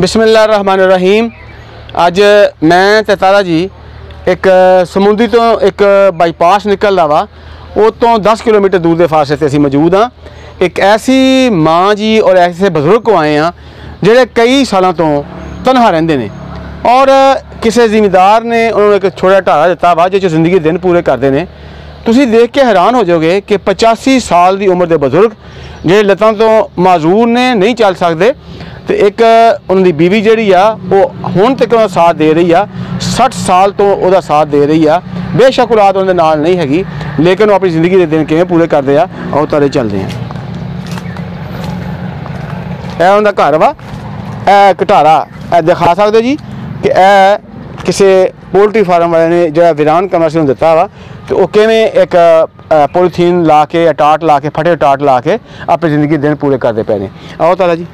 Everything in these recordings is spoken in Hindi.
बिस्मिल्लाहिर्रहमानिर्रहीम। अज मैं ते तारा जी एक समुंदरी तो एक बाईपास निकल रहा वा, वो तो 10 किलोमीटर दूर के फासले से असी मौजूद हाँ। एक ऐसी माँ जी और ऐसे बजुर्ग को आए हाँ जोड़े कई सालों तो तनहा रेंदे ने और किसी जिमीदार ने उन्होंने एक छोटा ढारा दिता वा जो जिंदगी दिन पूरे करते हैं। तुसी देख के हैरान हो जाओगे कि 85 साल की उम्र के बजुर्ग जो लत्तां तो माजूर ने नहीं चल सकते, तो एक उन्होंने बीवी जी हुण तक उन्होंने साथ दे रही आ, 60 साल तो वह साथ दे रही आ। बेशक औलाद उन्होंने नाल नहीं हैगी लेकिन वो अपनी जिंदगी के दिन किवें पूरे करते हैं और तारे चलते हैं। यह उनका घर वा, कटारा दिखा सकते जी कि यह किसी पोल्ट्री फार्म वाले ने जो वीरान कमरा से दिता वा, तो वह किवें एक पोलीथीन ला के टाट ला के फटे टाट ला के अपनी जिंदगी दिन पूरे करते पे ने। आओ तारा जी,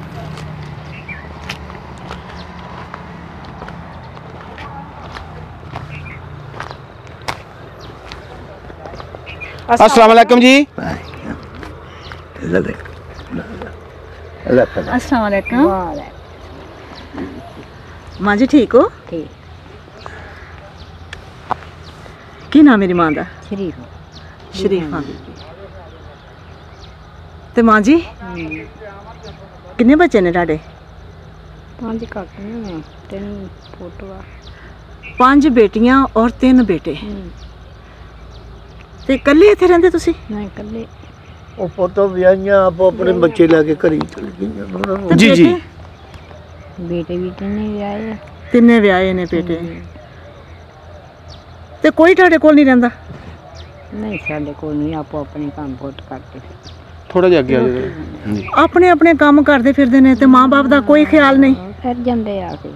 अस्सलाम वालेकुम जी। अस्सलाम वालेकुम। माँ जी ठीक हो? ठीक। की नाम मेरी माँ का? शरीफा। शरीफा। ते माँ जी कितने बच्चे ने ताडे? 5 बेटियां और 3 बेटे। ते कल्ले इत्थे रहंदे तुसी? नहीं, कल्ले। ओ पोतो ब्याहियां आप अपने बच्चे लाके घर ही चली गईयां। जी जी। बेटे भी 3 ब्याहे। 3 ब्याहे ने बेटे। ते कोई तुहाडे कोल नहीं रहंदा? नहीं, साडे कोल नहीं, आप अपने काम बहुत करदे। थोड़ा जिहा अगे आ जाओ। अपने अपने काम करदे फिरदे ने ते मां-बाप दा कोई ख्याल नहीं। फिर जांदे आ के।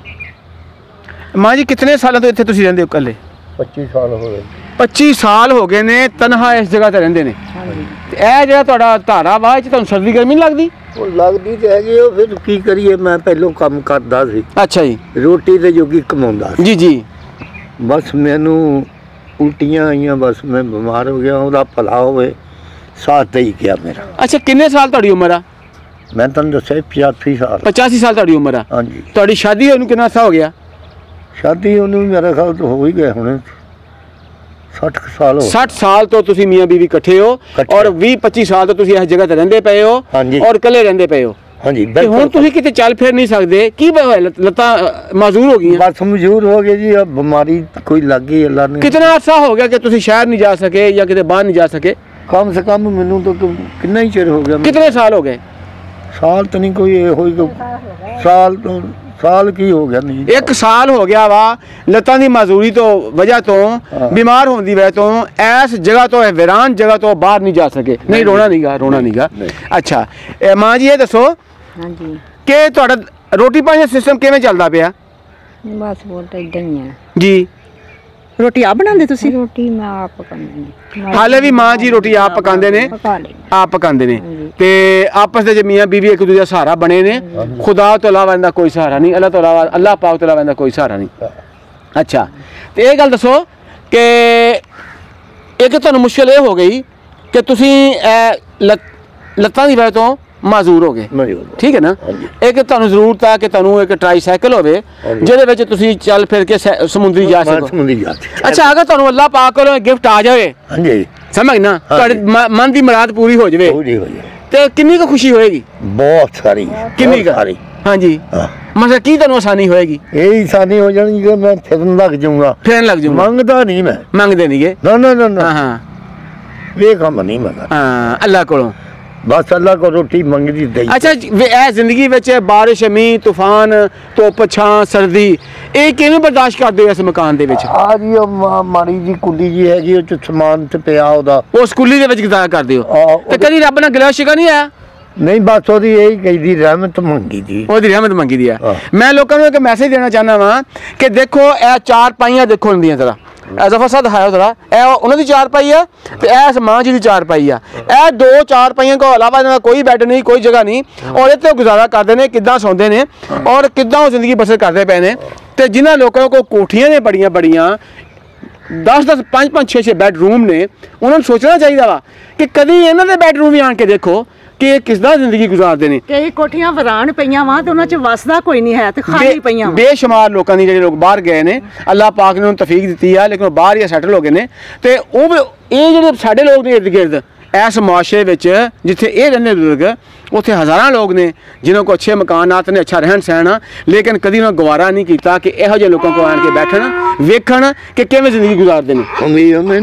मां जी कितने साल तो इत्थे तुसी रहंदे हो कल्ले? 25 साल हो गए। 25 साल हो गए ने तनहा इस जगह ते रहंदे ने। ए जेड़ा तुहाडा धारा वा इच तुहानू सर्दी गर्मी लगदी? ओ लगदी ते हैगी, ओ फिर की करिए, मैं पहलों काम करदा सी। अच्छा जी। रोटी ते जोगी कमाउंदा सी। जी जी। बस मैनू उल्टियां आईयां, बस मैं बीमार हो गया, ओदा भला होवे साथ दे ही गया मेरा। अच्छा, कितने साल तुहाडी उम्र आ? मैं तुहानू दस्सिया 85 साल। 85 साल तुहाडी उम्र आ। हां जी। तुहाडी शादी होनू कितना सा हो गया? शादी होनू मेरा ख्याल तो हो ही गया हुणे 60 साल। 60 साल तो तुसी मियां बीवी इकट्ठे हो और 20-25 साल तो तुसी इस जगह ते रहंदे पए हो और कल्ले रहंदे पए हो। हां जी। ते हुण तुसी किते चल फिर नहीं सकदे, की लत्तां मजबूर हो गईयां? बस मजबूर हो गए जी, अब बीमारी कोई लग गई अल्लाह ने। कितना अरसा हो गया कि तुसी शहर नहीं जा सके या किते बाहर नहीं जा सके? कम से कम मेनू तो कितना ही चिर हो गया। कितने साल हो गए? साल तो नहीं, कोई होई तो साल तो साल की हो गया, नहीं 1 साल हो गया वा। लत्तां दी मजदूरी तो वजह तो बीमार होने की वजह तो इस जगह तो वीरान जगह तो बाहर नहीं जा सके। नहीं, रोना नहीं गा। अच्छा माँ जी ये दसो कि तुहाडा रोटी पानी सिस्टम किवें चलदा पिया? बस बोलदा इदां ही है जी। रोटी आप बनांदे तुसी? रोटी मैं आप पकांदी। हाले भी माँ जी रोटी आप पकांदे ने? आप पकांदे ने। ते आपस दे मियां बीवी एक दूजे दा सहारा बने ने, खुदा तो अलावा इनदा कोई सहारा नहीं, अल्लाह तो अलावा अल्लाह पाक तो अलावा इनदा कोई सहारा नहीं। अच्छा, ते ये गल दसो कि एक तुहानू मुश्किल ये हो गई कि तुसी लत्तां दी वजह तो मजबूर हो गए, ठीक है ना? एक तुहानू जरूरत है कि तुहानू एक ट्राईसाइकिल होवे जिहदे विच तुसी चल फिर के समुंदरी जा सको। अच्छा, अगर तुहानू अल्लाह पाक कोलों गिफ्ट आ जाए, हां जी समझ ना, तुहाडे मन दी मुराद पूरी हो जाए ते कितनी को खुशी होएगी? बहुत सारी। कितनी सारी? हां जी। मतलब की तुहानू आसानी होएगी? यही आसानी हो जानी कि मैं फिरन लग जाऊंगा। मंगदा नहीं, मैं मंगदे नहीं गे, ना हां वे काम नहीं मंगदा हां अल्लाह कोलों, बस अल्लाह को रोटी मंगदी दई। अच्छा, ए जिंदगी विच बारिश मींह तूफान धुप छां सर्दी ए किवें बर्दाश्त करदे हो इस मकान दे विच? आ जी ओ माड़ी जी कुली जी हैगी, उच समान ते पिया ओदा, उस कुली दे विच गुज़ारा करदे हो ते कदी रब नाल गला शिका नहीं आया? नहीं, बस ओदी यही कहीदी रहमत मंगी दी है। मैं लोकां नूं इक मैसेज देना चाहना वां कि देखो ए चार पाइयां देखो हुंदियां जरा जफर साहब दिखाया जरा, ए उन्हों की चार पाई है तो इस माँ जी की चार पाई है। ए दो चार पाइयों को अलावा इन्होंने कोई बैड नहीं, कोई जगह नहीं और इतने गुजारा करते हैं, किदा सौंदे ने और किदा जिंदगी बसर करते पे ने। तो जिन्होंने लोगों को कोठियां ने बड़िया बड़िया 10-10, 5-5, 6-6 बैडरूम ने, उन्होंने सोचना चाहिए वा कि कभी इन्होंने बैडरूम भी आन के देखो ਕਿ ਕਿਸ ਦਾ ਜ਼ਿੰਦਗੀ ਗੁਜ਼ਾਰਦੇ ਨੇ। ਕਈ ਕੋਠੀਆਂ ਵਰਾਨ ਪਈਆਂ ਵਾਂ ਤੇ ਉਹਨਾਂ 'ਚ ਵਸਦਾ ਕੋਈ ਨਹੀਂ ਹੈ ਤੇ ਖਾਲੀ ਪਈਆਂ ਵਾਂ। ਬੇਸ਼ੁਮਾਰ ਲੋਕਾਂ ਦੀ ਜਿਹੜੇ ਲੋਕ ਬਾਹਰ ਗਏ ਨੇ ਅੱਲਾਹ ਪਾਕ ਨੇ ਉਹਨਾਂ ਨੂੰ ਤੌਫੀਕ ਦਿੱਤੀ ਆ ਲੇਕਿਨ ਉਹ ਬਾਹਰ ਹੀ ਸੈਟਲ ਹੋ ਗਏ ਨੇ ਤੇ ਉਹ ਇਹ ਜਿਹੜੇ ਸਾਡੇ ਲੋਕ ਨੇ ਇਰਦ-ਗਿਰਦ इस माशरे में जिथे ये रहने बुजुर्ग उत्थे हज़ारां लोग ने जिन्हों को अच्छे मकानात ने अच्छा रहन सहन आ लेकिन कभी उन्होंने गवारा नहीं किया कि इहो जिहे लोगों को आन के बैठन वेखन कि किवें जिंदगी गुजारदे ने।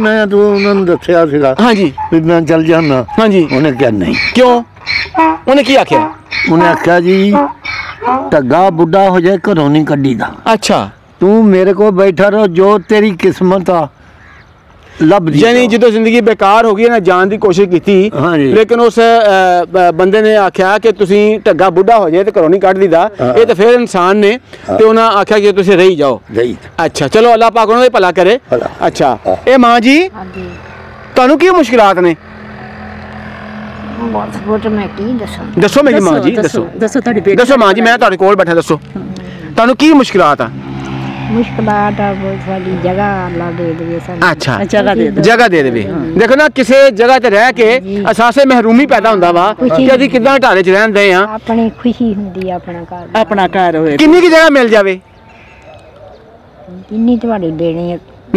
मैं तो उन्होंने दस्सिया सीगा हाँ जी भी मैं चल जाना हाँ जी उन्हें क्या नहीं क्यों उन्हें की आख्या उन्हें आख्या जी तगा बुढ़ा हो जाए घरों नहीं कड्ढी दा। अच्छा तू मेरे को बैठा रहो जो तेरी किस्मत आ यानी जो जिंदगी बेकार हो गई ना जान की कोशिश की थी लेकिन उस बंदे ने आख्या कि तुसी ढगा बुढ़ा हो जाए तो घरों नहीं कढ़ दीदा ये तो फिर इंसान ने तो उन्हें आख्या कि तुसी रही जाओ। अच्छा चलो अल्लाह पाक उन्होंने भला करे। अच्छा ये माँ जी तुहानू की मुश्किलात ने दसो मेरी माँ जी दसो माँ जी मैं तुहाडे कोल बैठा दसो तुहानू की मुश्किलात आ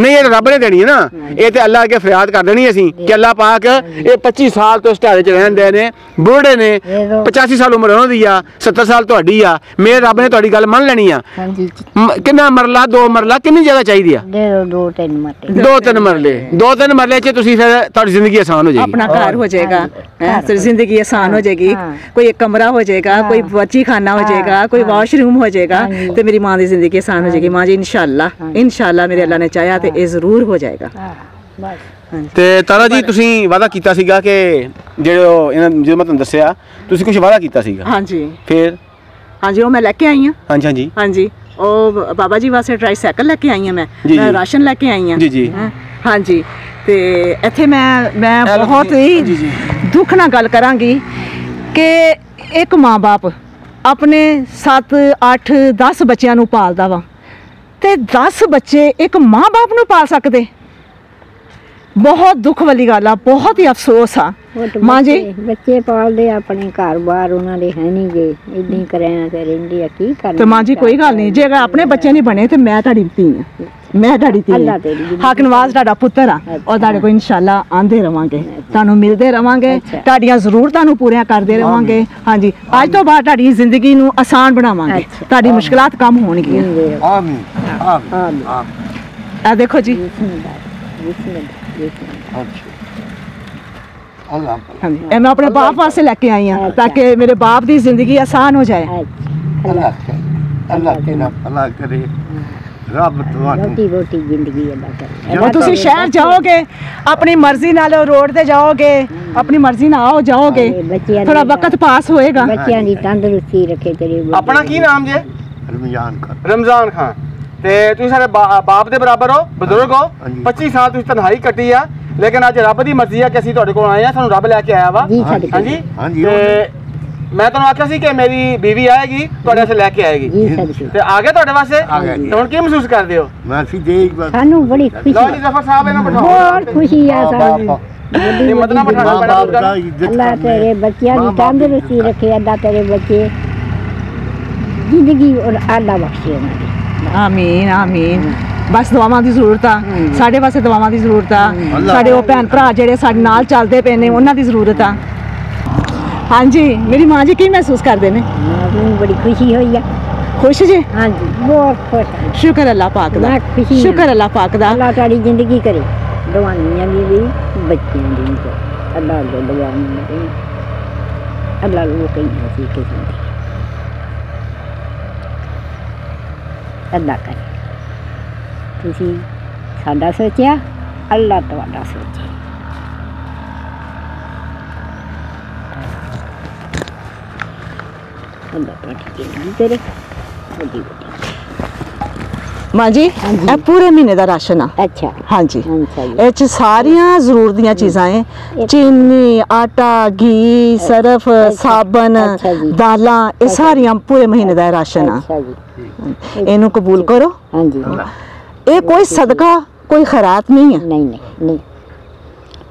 नहीं रब ने देनी है ना ये अल्लाह अगे फरियाद कर देनी असीं कि अल्लाह पाक 25 साल तो इस ढारे च रहंदे ने बुढ़े ने 85 साल उम्र उन्हां दी आ 70 साल तुहाडी आ मेरे रब ने तुहाडी गल मन लेनी आ। कितना मरला दो मरला कितनी जगह चाहिए दो तीन मरले च तुसीं फिर तुहाडी जिंदगी आसान हो जाएगी अपना घर हो जाएगा जिंदगी आसान हो जाएगी कोई एक कमरा हो जाएगा कोई बच्ची खाना हो जाएगा कोई वॉशरूम हो जाएगा तो मेरी माँ की जिंदगी आसान हो जाएगी। माँ जी इंशाल्लाह मेरे अल्लाह ने चाहा तो ये जरूर हो जाएगा। ते तारा जी तुसी वादा कीता सीगा कि जेड़ो इन्हां जो मैं तुहानू दस्सिया तुसी कुछ वादा कीता सीगा हाँ जी फिर हाँ जी वो मैं लैके आई हूँ हाँ जी हाँ जी हाँ जी ओ बाबा जी वास्ते ट्राईसाइकिल लैके आई हूँ मैं राशन लैके आई हूँ जी जी हाँ जी ते इत्थे मैं बहुत ही दुख नाल गल करांगी कि एक माँ बाप अपने 7 8 10 बच्चों नूं पालदा वा ते 10 बच्चे एक माँ बाप नूं पाल सकते बहुत दुख वाली गल आ बहुत ही अफसोस आ। माँ जी बच्चे पालदे अपने घर बार उन्हां दे है नहीं गे इदां करैना ते रहिंदी आ की करना ते माँ जी कोई गल नहीं जे अपने बच्चे नहीं बने ते मैं तुहाडी धी आ मैं तुहाडी धी हक नवाज तुहाडा पुत्तर आ और तुहाडे कोल इंशाल्लाह आंदे रवांगे तुहानू मिलदे रवांगे तुहाडीआं ज़रूरतां नू पूरियां करदे रवांगे हाँ जी अज तों बाद तुहाडी ज़िंदगी नू आसान बनावांगे तुहाडी मुश्किलात कम होणगीआं। आमीन आमीन आमीन। आ देखो जी मैं अपने बाप वास्ते लेके आई हूँ ताकि मेरे बाप की जिंदगी आसान हो जाए। अल्लाह करे रब तुसी शहर जाओगे अपनी मर्जी नाल रोड ते जाओगे अपनी मर्जी नाल आओ जाओगे थोड़ा वक्त पास होएगा बच्चों दी तंदुरुस्ती रखे तेरे अपना की नाम जे रमजान खान ते तुसी सारे बाप दे बराबर हो बुजुर्ग हो 25 साल तुसी तन्हाई कटी आ लेकिन अज रब दी मर्जी आ कि असीं तुहाडे कोल आए आ सानू रब लैके आया वा हां जी ते मैं तुहानू आख्या सी कि मेरी बीवी आएगी तुहाडे अस लैके आएगी ते आ गए तुहाडे वास्ते हुण की महसूस करदे हो। मैं सी जे सानू बड़ी खुशी लॉ जी जफर साहब इन्हां बैठाओ बहुत खुशी आ सानू बड़ी मतना बैठाना पैदा अल्लाह तेरे बच्चियां दी तंदुरुस्ती रखे अल्लाह तेरे बच्चे जिंदगी और अल्लाह बख्शे उन्हां दी। आमीन आमीन। बस दुआवां दी जरूरत आ साडे वास्ते दुआवां दी जरूरत आ साडे ओ भैन भरा जेडे साडे नाल चलदे पे ने उन्हां दी जरूरत आ। हाँ जी मेरी माँ जी की महसूस करदे ने बड़ी खुशी होई आ खुश जी हाँ जी बहुत खुश शुक्र अल्लाह पाक दा शुक्र अल्लाह पाक दा अल्लाह साडी जिंदगी करे दुआवां दी बच्चें दी अल्लाह दे दुआवां दी अल्लाह लोक दी जिंदगी अदा करे तुसी साडा सोचिया अल्लाह तुहाडा सोचे। माँ जी ए पूरे महीने का राशन आ अच्छा हाँ जी इस सारिया जरूरत दी चीज़ां है चीनी आटा घी सर्फ साबन दालां ये सारिया पूरे महीने का राशन आ इनू कबूल करो ये कोई सदका कोई खैरात नहीं है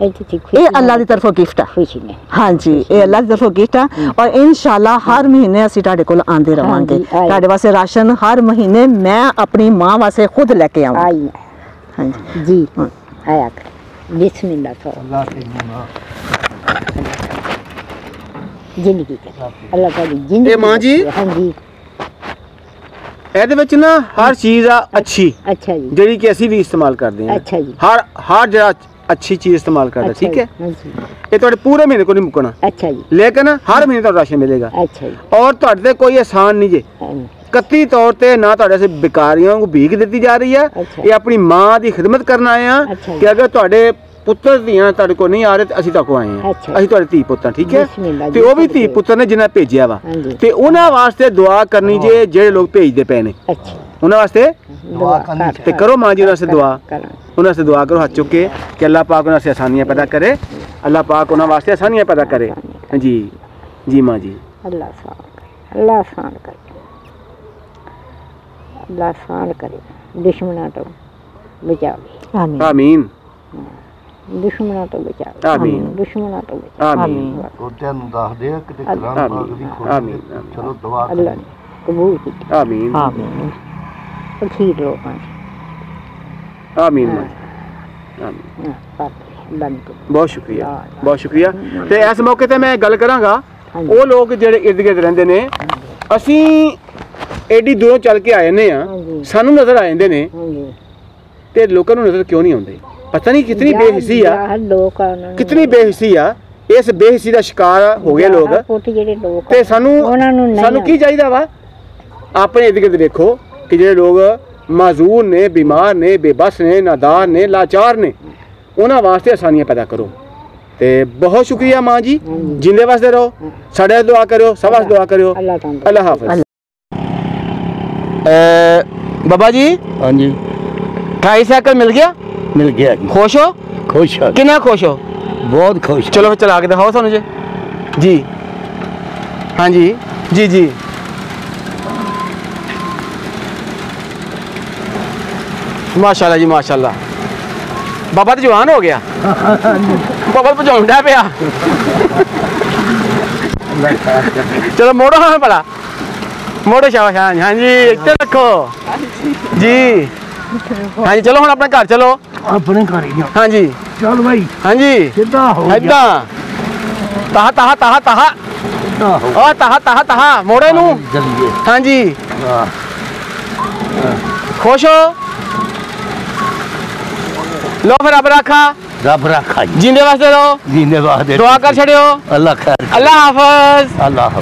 ये अल्लाह की तरफों गिफ्ट है। हाँ जी, ये अल्लाह की तरफों गिफ्ट है और इंशाल्लाह हर महीने असीं तुहाडे कोल आंदे रहांगे। तुहाडे वास्ते राशन हर महीने मैं अपनी मां वास्ते खुद लेके आऊंगी। हाँ जी, आया बिस्मिल्लाह जिंदगी अल्लाह ताला जिंदगी। मां जी, हां जी, ਇਹਦੇ ਵਿੱਚ ਨਾ ਹਰ ਚੀਜ਼ ਆ ਅੱਛੀ, ਅੱਛਾ ਜੀ, ਜਿਹੜੀ ਕਿ ਅਸੀਂ ਵੀ ਇਸਤੇਮਾਲ ਕਰਦੇ ਹਾਂ। ਅੱਛਾ ਜੀ, ਹਰ ਜਿਹੜਾ ਅੱਛੀ ਚੀਜ਼ ਇਸਤੇਮਾਲ ਕਰਦਾ, ਠੀਕ ਹੈ। ਇਹ ਤੁਹਾਡੇ ਪੂਰੇ ਮਹੀਨੇ ਕੋ ਨਹੀਂ ਮੁੱਕਣਾ। ਅੱਛਾ ਜੀ, ਲੇਕਿਨ ਹਰ ਮਹੀਨੇ ਤੁਹਾਨੂੰ ਰਾਸ਼ਨ ਮਿਲੇਗਾ। ਅੱਛਾ ਜੀ, ਔਰ ਤੁਹਾਡੇ ਤੇ ਕੋਈ ਆਸਾਨ ਨਹੀਂ ਜੇ कत्ती तौर पे ना तो ऐसे बेकारियों को भीख दी जा रही है। अच्छा। ये अपनी माँ की खिदमत करना आए हैं। अच्छा। कि अगर तुहाडे पुत्र दियां तुहाडे को नहीं आ रहे तो असीं तुहाडे को आए हैं। अच्छा। असीं तुहाडे धी पुत्तर, ठीक है, ते ओह वी धी पुत्तर ने जिन्हां भेजिया वा ते उन्हां वास्ते दुआ करनी जे जेड़े लोग भेजदे पे ने। अच्छा। उन्हां वास्ते दुआ करनी ते करो मां जी, उन्हां वास्ते दुआ, उन्हां वास्ते दुआ करो हाथ चुक के। अल्लाह पाक उन्हां वास्ते आसानियां पैदा करे, अल्लाह पाक उन्हां वास्ते आसानियां पैदा करे। जी जी मां जी, अल्लाह आसान करे, अल्लाह आसान करे, दुश्मनों तो बचावे। आमीन आमीन, दुश्मनों तो बचावे। आमीन, दुश्मनों तो बचावे। आमीन, तोते नु दस दे कि कुरान पाक दी खोज। आमीन, चलो दुआ अल्लाह ने कबूल की। आमीन आमीन, फकीर लो पांच। आमीन आमीन, बहुत शुक्रिया, बहुत शुक्रिया। ते इस मौके ते मैं गल करांगा ओ लोग जेड़े इर्द-गिर्द रहंदे ने। असी एडी दूरों चल के आए ने, सानू नजर आ जाते ने ते लोकां नू नजर क्यों नहीं आउंदे? पता नहीं कितनी बेहिसी आ, कितनी बेहिसी आ, इस बेहिसी दा शिकार हो गए लोग। ते सानू की चाहिदा वा? अपने इर्द गिर्द देखो कि जेड़े लोग माजूर ने, बीमार ने, बेबस ने, नादार ने, लाचार ने, उन्हां वास्ते आसानियां पैदा करो। ते बहुत शुक्रिया मां जी, जिंदे वास्ते रहो, साडे दुआ करियो, सब वास्ते दुआ करियो। अल्लाह हाफिज़। बाबा जी, हाँ जी, 2.5 साइकिल मिल गया? मिल गया। खुश हो? खुश हो। कितना खुश हो? बहुत खुश। चलो फिर चला के दिखाओ सानू जी। जी हाँ जी, जी जी माशाल्लाह जी माशाल्लाह, बाबा तो जवान हो गया। बाबा पहुंचाउंदा पिया। चलो मोड़ो, हाँ भला मोड़ो, शाबाश। हाँ जी, इतने रखो जी। हाँ जी, चलो हम अपने घर चलो, अपने घर। हाँ जी, चल भाई। हाँ जी, सीधा हो, इदा ताहा ताहा ताहा ताहा ओ ताहा ताहा ताहा मोड़े नू। हाँ जी, खुश हो? लो फिर, रब रखा, रब रखा, जिंदे वास्ते रहो, जिंदे वास्ते दुआ कर छड़ियो। अल्लाह खैर, अल्लाह हाफिज, अल्लाह।